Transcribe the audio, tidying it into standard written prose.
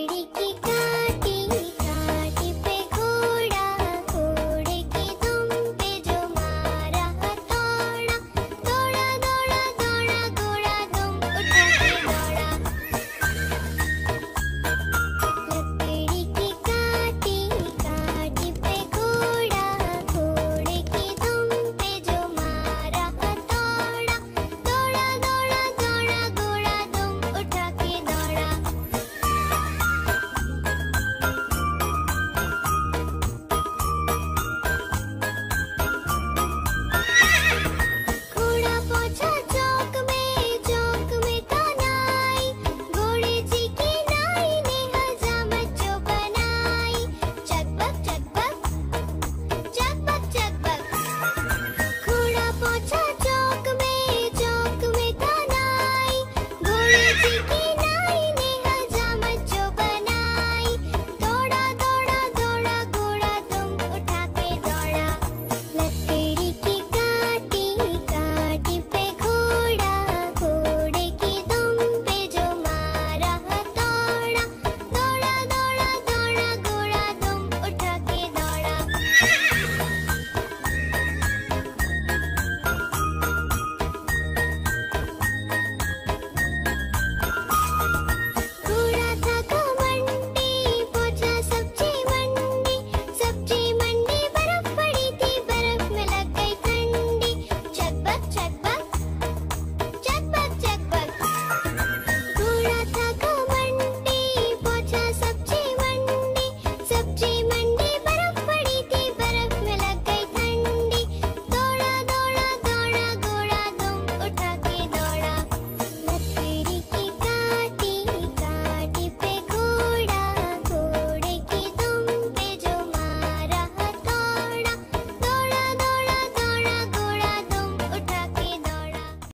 लकड़ी की